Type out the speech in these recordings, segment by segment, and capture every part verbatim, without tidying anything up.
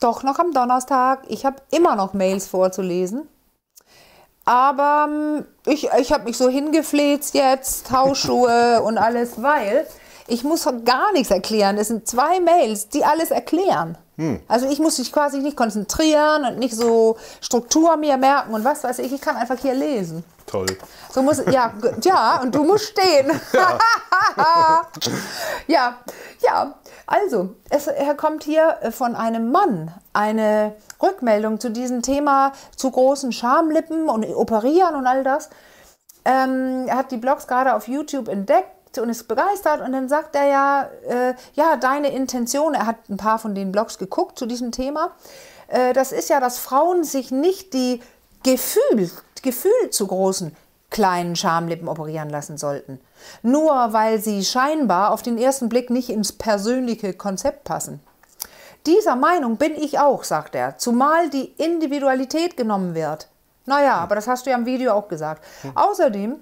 doch noch am Donnerstag. Ich habe immer noch Mails vorzulesen. Aber ich, ich habe mich so hingefläzt jetzt, Hausschuhe und alles, weil ich muss gar nichts erklären. Es sind zwei Mails, die alles erklären. Hm. Also ich muss mich quasi nicht konzentrieren und nicht so Struktur mir merken und was weiß ich. Ich kann einfach hier lesen. Toll. So muss, ja, ja, und du musst stehen. Ja, ja, ja. Also, es kommt hier von einem Mann eine Rückmeldung zu diesem Thema, zu großen Schamlippen und Operieren und all das. Ähm, er hat die Blogs gerade auf YouTube entdeckt und ist begeistert. Und dann sagt er ja, äh, ja, deine Intention, er hat ein paar von den Blogs geguckt zu diesem Thema. Äh, das ist ja, dass Frauen sich nicht die Gefühl, Gefühl zu großen kleinen Schamlippen operieren lassen sollten. Nur weil sie scheinbar auf den ersten Blick nicht ins persönliche Konzept passen. Dieser Meinung bin ich auch, sagt er, zumal die Individualität genommen wird. Naja, aber das hast du ja im Video auch gesagt. Außerdem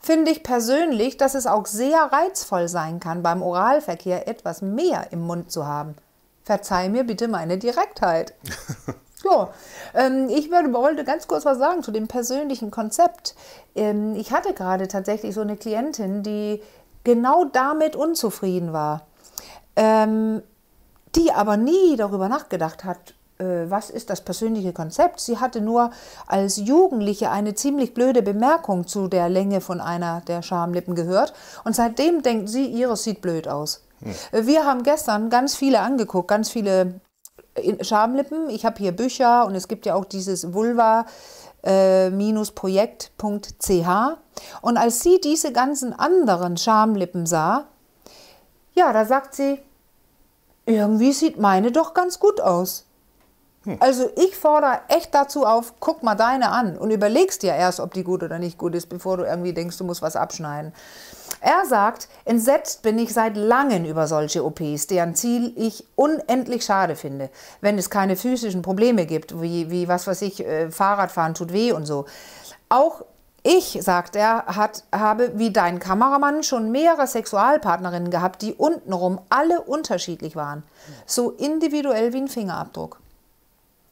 finde ich persönlich, dass es auch sehr reizvoll sein kann, beim Oralverkehr etwas mehr im Mund zu haben. Verzeih mir bitte meine Direktheit. So, ähm, ich würde, wollte ganz kurz was sagen zu dem persönlichen Konzept. Ähm, ich hatte gerade tatsächlich so eine Klientin, die genau damit unzufrieden war, ähm, die aber nie darüber nachgedacht hat, äh, was ist das persönliche Konzept. Sie hatte nur als Jugendliche eine ziemlich blöde Bemerkung zu der Länge von einer der Schamlippen gehört und seitdem denkt sie, ihres sieht blöd aus. Hm. Wir haben gestern ganz viele angeguckt, ganz viele Schamlippen. Ich habe hier Bücher und es gibt ja auch dieses vulva Projekt punkt c h. Und als sie diese ganzen anderen Schamlippen sah, ja, da sagt sie, irgendwie sieht meine doch ganz gut aus. Hm. Also ich fordere echt dazu auf, guck mal deine an und überlegst dir erst, ob die gut oder nicht gut ist, bevor du irgendwie denkst, du musst was abschneiden. Er sagt, entsetzt bin ich seit langem über solche O Ps, deren Ziel ich unendlich schade finde, wenn es keine physischen Probleme gibt, wie, wie was weiß ich, Fahrradfahren tut weh und so. Auch ich, sagt er, hat, habe wie dein Kameramann schon mehrere Sexualpartnerinnen gehabt, die untenrum alle unterschiedlich waren, so individuell wie ein Fingerabdruck.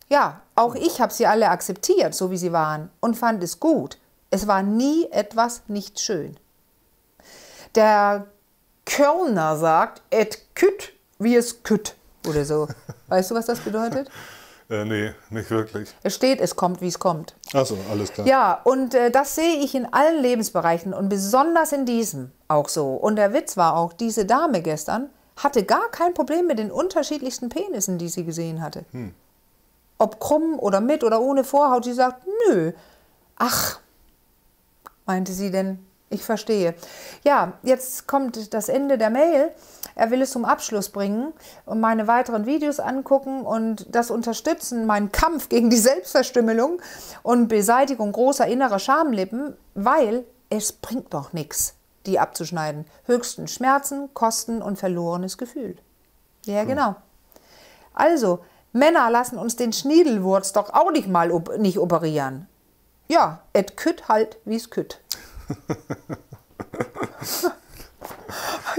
Ja, auch ich habe sie alle akzeptiert, so wie sie waren, und fand es gut. Es war nie etwas nicht schön. Der Kölner sagt, et kütt, wie es kütt oder so. Weißt du, was das bedeutet? Äh, nee, nicht wirklich. Es steht, es kommt, wie es kommt. Ach so, alles klar. Ja, und äh, das sehe ich in allen Lebensbereichen und besonders in diesem auch so. Und der Witz war auch, diese Dame gestern hatte gar kein Problem mit den unterschiedlichsten Penissen, die sie gesehen hatte. Hm. Ob krumm oder mit oder ohne Vorhaut, sie sagt, nö. Ach, meinte sie denn. Ich verstehe. Ja, jetzt kommt das Ende der Mail. Er will es zum Abschluss bringen und meine weiteren Videos angucken und das unterstützen, meinen Kampf gegen die Selbstverstümmelung und Beseitigung großer innerer Schamlippen, weil es bringt doch nichts, die abzuschneiden. Höchsten Schmerzen, Kosten und verlorenes Gefühl. Ja, genau. Also, Männer lassen uns den Schniedelwurz doch auch nicht mal op- nicht operieren. Ja, et kütt halt, wie es kütt.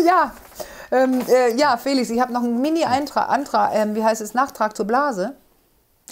Ja, ähm, äh, ja, Felix, ich habe noch einen Mini-Eintrag, ähm, wie heißt es, Nachtrag zur Blase.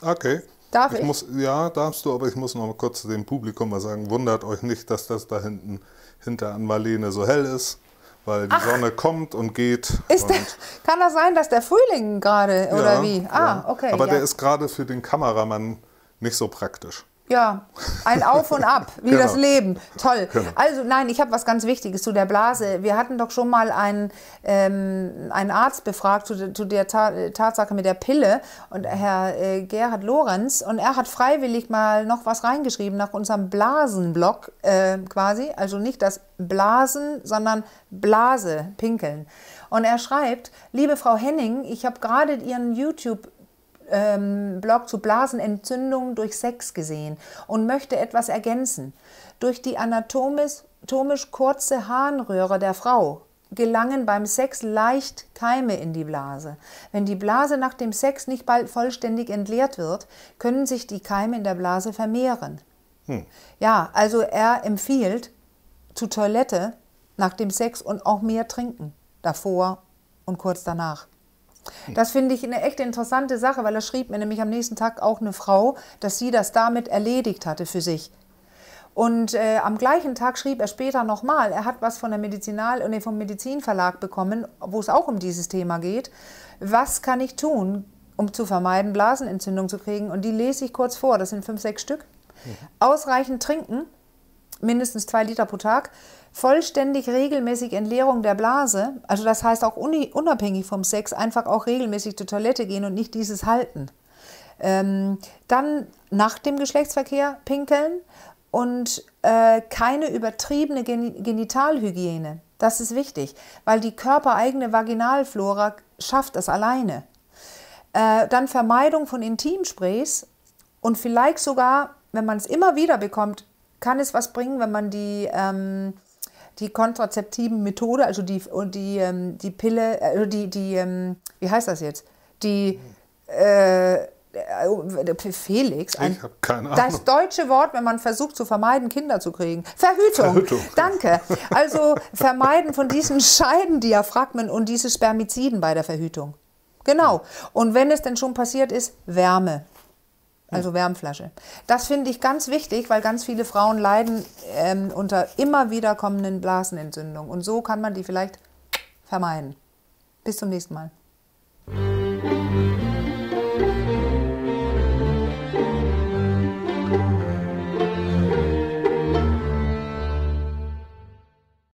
Okay. Darf ich? ich? Muss, ja, darfst du, aber ich muss noch mal kurz dem Publikum mal sagen, wundert euch nicht, dass das da hinten hinter Ann-Marlene so hell ist, weil die Ach. Sonne kommt und geht. Ist und der, kann das sein, dass der Frühling gerade, ja, oder wie? Ah, ja. Okay. Aber ja, der ist gerade für den Kameramann nicht so praktisch. Ja, ein Auf und Ab, wie genau. Das Leben. Toll. Genau. Also nein, ich habe was ganz Wichtiges zu der Blase. Wir hatten doch schon mal einen, ähm, einen Arzt befragt zu, zu der Ta- Tatsache mit der Pille, und Herr äh, Gerhard Lorenz, und er hat freiwillig mal noch was reingeschrieben nach unserem Blasenblock äh, quasi, also nicht das Blasen, sondern Blase, pinkeln. Und er schreibt, liebe Frau Henning, ich habe gerade Ihren YouTube Ähm, Blog zu Blasenentzündungen durch Sex gesehen und möchte etwas ergänzen. Durch die anatomisch, anatomisch kurze Harnröhre der Frau gelangen beim Sex leicht Keime in die Blase. Wenn die Blase nach dem Sex nicht bald vollständig entleert wird, können sich die Keime in der Blase vermehren. Hm. Ja, also er empfiehlt zur Toilette nach dem Sex und auch mehr trinken, davor und kurz danach. Das finde ich eine echt interessante Sache, weil er schrieb mir nämlich am nächsten Tag auch eine Frau, dass sie das damit erledigt hatte für sich. Und äh, am gleichen Tag schrieb er später nochmal, er hat was von der Medizinal- und vom Medizinverlag bekommen, wo es auch um dieses Thema geht. Was kann ich tun, um zu vermeiden, Blasenentzündung zu kriegen? Und die lese ich kurz vor, das sind fünf, sechs Stück. Ja. Ausreichend trinken, mindestens zwei Liter pro Tag. Vollständig regelmäßig Entleerung der Blase, also das heißt auch unabhängig vom Sex, einfach auch regelmäßig zur Toilette gehen und nicht dieses halten. Ähm, dann nach dem Geschlechtsverkehr pinkeln. Und äh, keine übertriebene Gen Genitalhygiene, das ist wichtig, weil die körpereigene Vaginalflora schafft das alleine. Äh, dann Vermeidung von Intimsprays und vielleicht sogar, wenn man es immer wieder bekommt, kann es was bringen, wenn man die, ähm, die kontrazeptiven Methode, also die, die, ähm, die Pille, äh, die, die ähm, wie heißt das jetzt, die... Äh, Felix, ein, ich hab keine Ahnung. Das deutsche Wort, wenn man versucht zu vermeiden, Kinder zu kriegen. Verhütung. Verhütung. Danke. Also vermeiden von diesen Scheidendiaphragmen und diese Spermiziden bei der Verhütung. Genau. Und wenn es denn schon passiert ist, Wärme. Also Wärmflasche. Das finde ich ganz wichtig, weil ganz viele Frauen leiden ähm, unter immer wieder kommenden Blasenentzündungen. Und so kann man die vielleicht vermeiden. Bis zum nächsten Mal.